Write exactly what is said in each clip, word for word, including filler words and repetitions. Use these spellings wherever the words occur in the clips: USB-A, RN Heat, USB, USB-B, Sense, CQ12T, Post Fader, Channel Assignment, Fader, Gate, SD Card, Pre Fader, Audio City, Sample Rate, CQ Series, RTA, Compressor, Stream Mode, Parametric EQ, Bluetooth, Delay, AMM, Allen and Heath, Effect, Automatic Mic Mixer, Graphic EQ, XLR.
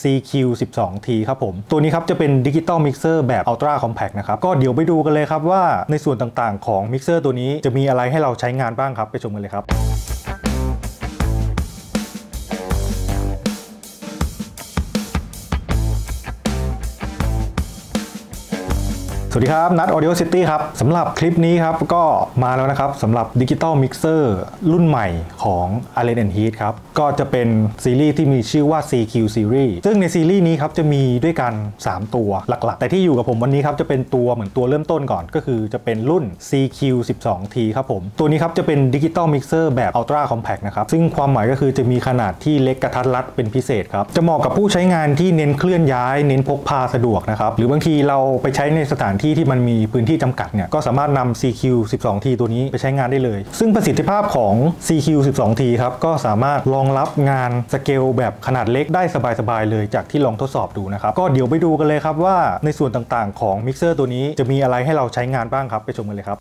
ซี คิว สิบสอง ที ครับผมตัวนี้ครับจะเป็นดิจิตอลมิกเซอร์แบบ Ultra Compact นะครับก็เดี๋ยวไปดูกันเลยครับว่าในส่วนต่างๆของมิกเซอร์ตัวนี้จะมีอะไรให้เราใช้งานบ้างครับไปชมกันเลยครับสวัสดีครับนัท Audio City ครับสำหรับคลิปนี้ครับก็มาแล้วนะครับสำหรับ Digital Mixer รุ่นใหม่ของ อาร์ เอ็น Heat ครับก็จะเป็นซีรีส์ที่มีชื่อว่า ซี คิว Series ซึ่งในซีรีส์นี้ครับจะมีด้วยกันสามตัวหลักๆแต่ที่อยู่กับผมวันนี้ครับจะเป็นตัวเหมือนตัวเริ่มต้นก่อนก็คือจะเป็นรุ่น ซี คิว สิบสอง ที ครับผมตัวนี้ครับจะเป็น Digital Mixer แบบ Ultra Compact นะครับซึ่งความหมายก็คือจะมีขนาดที่เล็กกระทัดรัดเป็นพิเศษครับจะเหมาะกับผู้ใช้งานที่เน้นเคลื่อนย้ายเน้นพกพาสะดวกนะครับหรือบางทีเราไปใช้ในสถานที่ที่มันมีพื้นที่จำกัดเนี่ยก็สามารถนำ ซี คิว สิบสอง ที ตัวนี้ไปใช้งานได้เลยซึ่งประสิทธิภาพของ ซี คิว สิบสอง ที ครับก็สามารถรองรับงานสเกลแบบขนาดเล็กได้สบายๆเลยจากที่ลองทดสอบดูนะครับก็เดี๋ยวไปดูกันเลยครับว่าในส่วนต่างๆของมิกเซอร์ตัวนี้จะมีอะไรให้เราใช้งานบ้างครับไปชมกันเลยครับ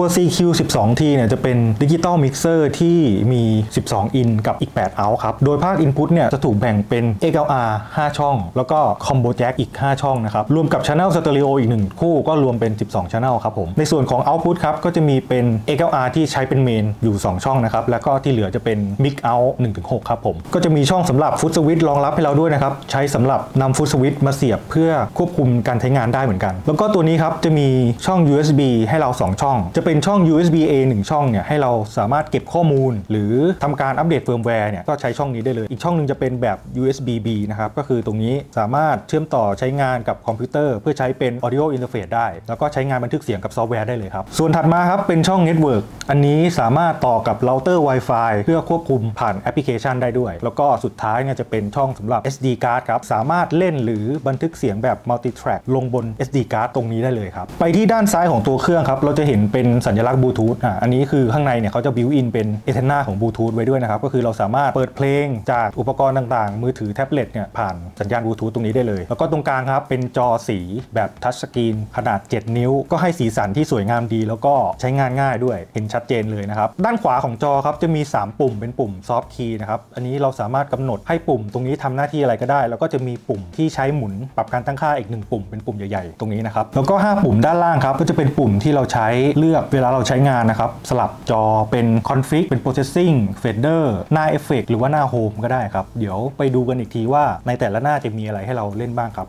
ตัว ซี คิว สิบสอง ที เนี่ยจะเป็นดิจิตอลมิกเซอร์ที่มีสิบสองอินกับอีกแปดเอาท์ครับโดยภาค Input เนี่ยจะถูกแบ่งเป็น เอ็กซ์ แอล อาร์ ห้าช่องแล้วก็คอมโบแจ็คอีกห้าช่องนะครับรวมกับ Channel Stereo อีกหนึ่งคู่ก็รวมเป็นสิบสอง Channel ครับผมในส่วนของ Output ครับก็จะมีเป็น เอ็กซ์ แอล อาร์ ที่ใช้เป็นเมนอยู่สองช่องนะครับแล้วก็ที่เหลือจะเป็น Mic Out หนึ่งถึงหกครับผมก็จะมีช่องสำหรับ Foot Switch รองรับให้เราด้วยนะครับใช้สำหรับนำ Foot Switch มาเสียบเพื่อควบคุมการใช้งานได้เหมือนกันแล้วก็ตัวนี้ครับจะมีช่อง ยู เอส บี ให้เราสองช่องจะเป็นช่อง ยู เอส บี เอ หนึ่งช่องเนี่ยให้เราสามารถเก็บข้อมูลหรือทำการอัปเดตเฟิร์มแวร์เนี่ยก็ใช้ช่องนี้ได้เลยอีกช่องนึงจะเป็นแบบ ยู เอส บี บี นะครับก็คือตรงนี้สามารถเชื่อมต่อใช้งานกับคอมพิวเตอร์เพื่อใช้เป็น Audio Interface ได้แล้วก็ใช้งานบันทึกเสียงกับซอฟต์แวร์ได้เลยครับส่วนถัดมาครับเป็นช่อง Network อันนี้สามารถต่อกับเราเตอร์ Wi-Fi เพื่อควบคุมผ่านแอปพลิเคชันได้ด้วยแล้วก็สุดท้ายเนี่ยจะเป็นช่องสำหรับ เอส ดี Card ครับสามารถเล่นหรือบันทึกเสียงแบบ Multi Track ลงบน เอส ดี Card ตรงนี้ได้เลยครับไปที่ด้านซ้ายของตัวเครื่องครับเราจะเห็นเป็นสัญลักษณ์บลูทูธอ่ะอันนี้คือข้างในเนี่ยเขาจะบิวอินเป็นเอเทนน่าของบลูทูธไว้ด้วยนะครับก็คือเราสามารถเปิดเพลงจากอุปกรณ์ต่างๆมือถือแท็บเล็ตเนี่ยผ่านสัญญาณบลูทูธตรงนี้ได้เลยแล้วก็ตรงกลางครับเป็นจอสีแบบทัชสกรีนขนาดเจ็ดนิ้วก็ให้สีสันที่สวยงามดีแล้วก็ใช้งานง่ายด้วยเห็นชัดเจนเลยนะครับด้านขวาของจอครับจะมีสามปุ่มเป็นปุ่มซอฟต์คีย์นะครับอันนี้เราสามารถกำหนดให้ปุ่มตรงนี้ทำหน้าที่อะไรก็ได้แล้วก็จะมีปุ่มที่ใช้หมุนปรับการตั้งค่าอีกหนึ่งปุ่มเป็นปุ่มใหญ่ๆตรงนี้นะครับแล้วก็ห้าปุ่มด้านล่างครับก็จะเป็นปุ่มที่เราใช้เลือกเวลาเราใช้งานนะครับสลับจอเป็น Config เป็น Processing Fader หน้า Effect หรือว่าหน้า Home ก็ได้ครับเดี๋ยวไปดูกันอีกทีว่าในแต่ละหน้าจะมีอะไรให้เราเล่นบ้างครับ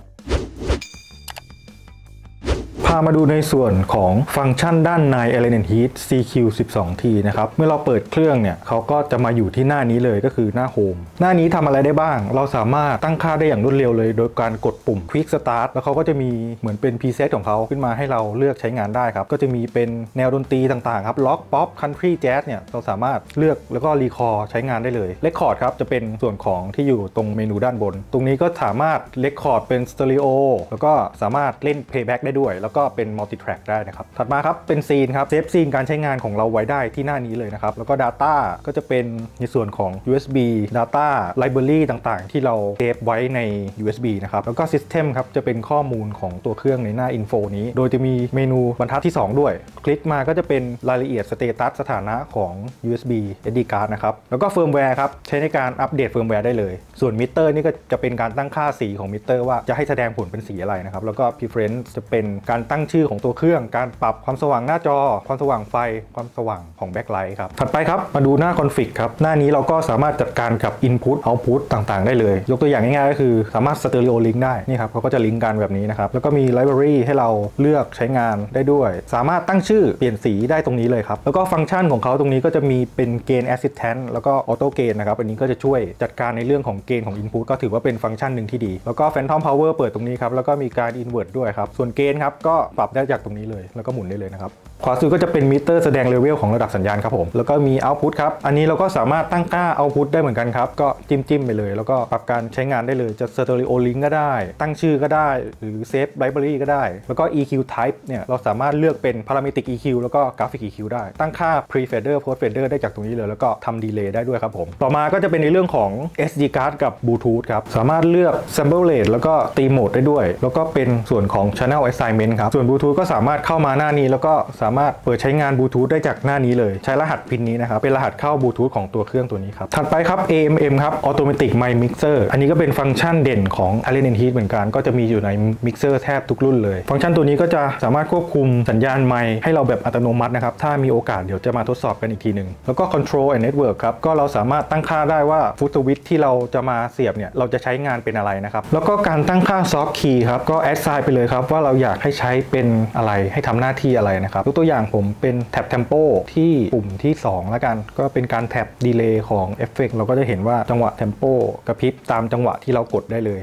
พามาดูในส่วนของฟังก์ชันด้านใน อาร์ เอ็น Heat ซี คิว สิบสอง ที นะครับเมื่อเราเปิดเครื่องเนี่ยเขาก็จะมาอยู่ที่หน้านี้เลยก็คือหน้า Home หน้านี้ทำอะไรได้บ้างเราสามารถตั้งค่าได้อย่างรวดเร็วเลยโดยการกดปุ่ม Quick Start แล้วเขาก็จะมีเหมือนเป็น Preset ของเขาขึ้นมาให้เราเลือกใช้งานได้ครับก็จะมีเป็นแนวดนตรีต่างๆครับ Rock Pop Country Jazz เนี่ยเราสามารถเลือกแล้วก็รีคอร์ใช้งานได้เลย Record ครับจะเป็นส่วนของที่อยู่ตรงเมนูด้านบนตรงนี้ก็สามารถ Record เป็น Stereo แล้วก็สามารถเล่น Playback ได้ด้วยแล้วก็เป็น multi track ได้นะครับถัดมาครับเป็นซีนครับเซฟซีนการใช้งานของเราไว้ได้ที่หน้านี้เลยนะครับแล้วก็ Data ก็จะเป็นในส่วนของ ยู เอส บี Data Library ต่างๆที่เราเซฟไว้ใน ยู เอส บี นะครับแล้วก็ System ครับจะเป็นข้อมูลของตัวเครื่องในหน้า Info นี้โดยจะมีเมนูบรรทัดที่สองด้วยคลิกมาก็จะเป็นรายละเอียด Status สถานะของ ยู เอส บี เอส ดี Card นะครับแล้วก็ Firmware ครับใช้ในการอัปเดต Firmware ได้เลยส่วน Meter นี่ก็จะเป็นการตั้งค่าสีของ Meter ว่าจะให้แสดงผลเป็นสีอะไรนะครับแล้วก็ Preference จะเป็นการตั้งชื่อของตัวเครื่องการปรับความสว่างหน้าจอความสว่างไฟความสว่างของแบ็คไลท์ครับถัดไปครับมาดูหน้าคอนฟิกครับหน้านี้เราก็สามารถจัดการกับ Input Output ต่างๆได้เลยยกตัวอย่างง่ายๆก็คือสามารถ Stereo Link ได้นี่ครับเขาก็จะลิงก์กันแบบนี้นะครับแล้วก็มี Library ให้เราเลือกใช้งานได้ด้วยสามารถตั้งชื่อเปลี่ยนสีได้ตรงนี้เลยครับแล้วก็ฟังก์ชันของเขาตรงนี้ก็จะมีเป็นเกณฑ์ Assistant แล้วก็ Auto Gain นะครับอันนี้ก็จะช่วยจัดการในเรื่องของเกณฑ์ของ Input ก็ถือว่าเป็นฟังก์ชันหนึ่งที่ดีแล้วก็ Phantom Power เปิดตรงนี้ครับแล้วก็มีการ Invert ด้วยครับส่วนเกณฑ์ครับก็ปรับได้จากตรงนี้เลยแล้วก็หมุนได้เลยนะครับขวาสุดก็จะเป็นมิเตอร์แสดงเลเวลของระดับสัญญาณครับผมแล้วก็มี Output ครับอันนี้เราก็สามารถตั้งค่า Output ได้เหมือนกันครับก็จิ้มๆไปเลยแล้วก็ปรับการใช้งานได้เลยจะ Stereo Link ก็ได้ตั้งชื่อก็ได้หรือ Save Library ก็ได้แล้วก็ อี คิว Type เนี่ยเราสามารถเลือกเป็น Parametric อี คิว แล้วก็ Graphic อี คิว ได้ตั้งค่า Pre Fader Post Fader ได้จากตรงนี้เลยแล้วก็ทำ Delay ได้ด้วยครับผมต่อมาก็จะเป็นในเรื่องของ เอส ดี Card กับ Bluetooth ครับสามารถเลือก Sample Rate แล้วก็ Stream Mode ได้ด้วยแล้วก็เป็นส่วนของ Channel Assignment ครับ นะครับส่วนบลูทูธก็สามารถเข้ามาหน้านี้แล้วก็สามารถเปิดใช้งานบลูทูธได้จากหน้านี้เลยใช้รหัสพินนี้นะครับเป็นรหัสเข้าบลูทูธของตัวเครื่องตัวนี้ครับถัดไปครับ เอ เอ็ม เอ็ม ครับ Automatic Mic Mixer อันนี้ก็เป็นฟังก์ชันเด่นของ Allen แอนด์ Heath เหมือนกันก็จะมีอยู่ใน Mixer แทบทุกรุ่นเลยฟังก์ชันตัวนี้ก็จะสามารถควบคุมสัญญาณไมค์ให้เราแบบอัตโนมัตินะครับถ้ามีโอกาสเดี๋ยวจะมาทดสอบกันอีกทีนึงแล้วก็ Control and Network ครับก็เราสามารถตั้งค่าได้ว่าฟุตวิทที่เราจะมาเสียบเนี่ยเราจะใช้งานเป็นอะไรนะครับแล้วก็การตั้งค่า Soft Key ครับก็ Assign ไปเลยครับว่าเราอยากให้ใช้เป็นอะไรให้ทำหน้าที่อะไรนะครับยกตัวอย่างผมเป็นแท็บ Tempo ที่ปุ่มที่สองแล้วกันก็เป็นการแท็บ Delay ของ Effect เราก็จะเห็นว่าจังหวะ Tempo กระพริบตามจังหวะที่เรากดได้เลย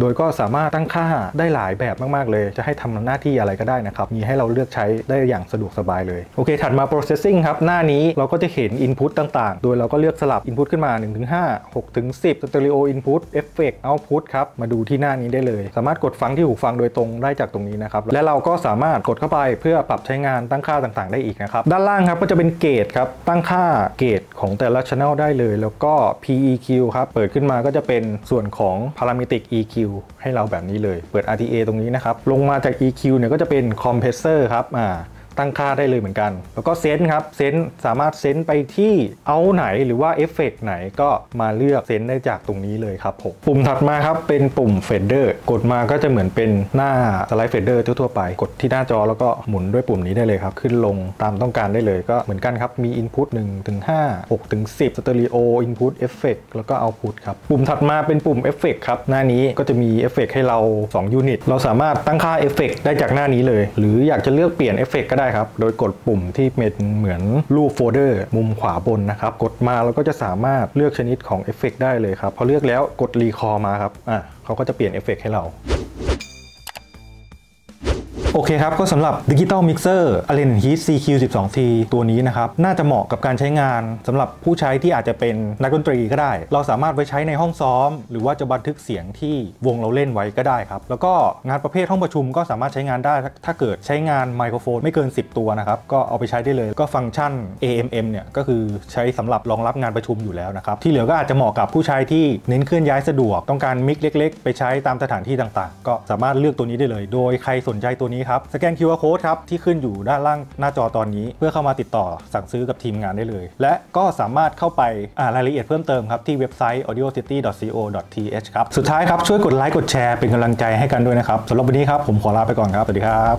โดยก็สามารถตั้งค่าได้หลายแบบมากๆเลยจะให้ทำหน้าที่อะไรก็ได้นะครับมีให้เราเลือกใช้ได้อย่างสะดวกสบายเลยโอเคถัดมา processing ครับหน้านี้เราก็จะเห็น input ต่างๆโดยเราก็เลือกสลับ input ขึ้นมา หนึ่งถึงห้า หกถึงสิบ stereo input effect output ครับมาดูที่หน้านี้ได้เลยสามารถกดฟังที่หูฟังโดยตรงได้จากตรงนี้นะครับและเราก็สามารถกดเข้าไปเพื่อปรับใช้งานตั้งค่าต่างๆได้อีกนะครับด้านล่างครับก็จะเป็นเกตครับตั้งค่าเกตของแต่ละ channel ได้เลยแล้วก็ พี อี คิว ครับเปิดขึ้นมาก็จะเป็นส่วนของ parametric อี คิวให้เราแบบนี้เลยเปิด อาร์ ที เอ ตรงนี้นะครับลงมาจาก อี คิว เนี่ยก็จะเป็นคอมเพรสเซอร์ครับอ่าตั้งค่าได้เลยเหมือนกันแล้วก็เซนส์ครับเซนส์สามารถเซนส์ไปที่เอาไหนหรือว่าเอฟเฟกต์ไหนก็มาเลือกเซนส์ได้จากตรงนี้เลยครับผมปุ่มถัดมาครับเป็นปุ่มเฟดเดอร์กดมาก็จะเหมือนเป็นหน้าสไลด์เฟดเดอร์ทั่วไปกดที่หน้าจอแล้วก็หมุนด้วยปุ่มนี้ได้เลยครับขึ้นลงตามต้องการได้เลยก็เหมือนกันครับมี Input หนึ่งถึงห้า หกถึงสิบ Stereo Input Effect แล้วก็ Output ครับปุ่มถัดมาเป็นปุ่ม Effect ครับหน้านี้ก็จะมีเอฟเฟกต์ให้เราสองยูนิตเราสามารถตั้งค่าเอฟเฟกต์ได้จากหน้านี้เลยหรืออยากจะเลือกเปลี่ยนเอฟเฟกต์ก็ได้โดยกดปุ่มที่เป็นเหมือนรูปโฟลเดอร์มุมขวาบนนะครับกดมาเราก็จะสามารถเลือกชนิดของเอฟเฟกต์ได้เลยครับพอเลือกแล้วกดรีคอลมาครับอ่ะเขาก็จะเปลี่ยนเอฟเฟกต์ให้เราโอเคครับก็สำหรับ Digital Mixer Allen แอนด์ Heath ซี คิว สิบสอง ที ตัวนี้นะครับน่าจะเหมาะกับการใช้งานสำหรับผู้ใช้ที่อาจจะเป็นนักดนตรีก็ได้เราสามารถไว้ใช้ในห้องซ้อมหรือว่าจะบันทึกเสียงที่วงเราเล่นไว้ก็ได้ครับแล้วก็งานประเภทห้องประชุมก็สามารถใช้งานได้ถ้าเกิดใช้งานไมโครโฟนไม่เกินสิบตัวนะครับก็เอาไปใช้ได้เลยก็ฟังก์ชัน เอ เอ็ม เอ็ม เนี่ยก็คือใช้สำหรับรองรับงานประชุมอยู่แล้วนะครับที่เหลือก็อาจจะเหมาะกับผู้ใช้ที่เน้นเคลื่อนย้ายสะดวกต้องการมิกเล็กๆไปใช้ตามสถานที่ต่างๆก็สามารถเลือกตัวนี้ได้เลยโดยใครสนใจตัวนี้สแกน คิว อาร์ Code ครับที่ขึ้นอยู่ด้านล่างหน้าจอตอนนี้เพื่อเข้ามาติดต่อสั่งซื้อกับทีมงานได้เลยและก็สามารถเข้าไปอ่านรายละเอียดเพิ่มเติมครับที่เว็บไซต์ audio city dot co dot th ครับสุดท้ายครับช่วยกดไลค์กดแชร์เป็นกำลังใจให้กันด้วยนะครับสำหรับวันนี้ครับผมขอลาไปก่อนครับสวัสดีครับ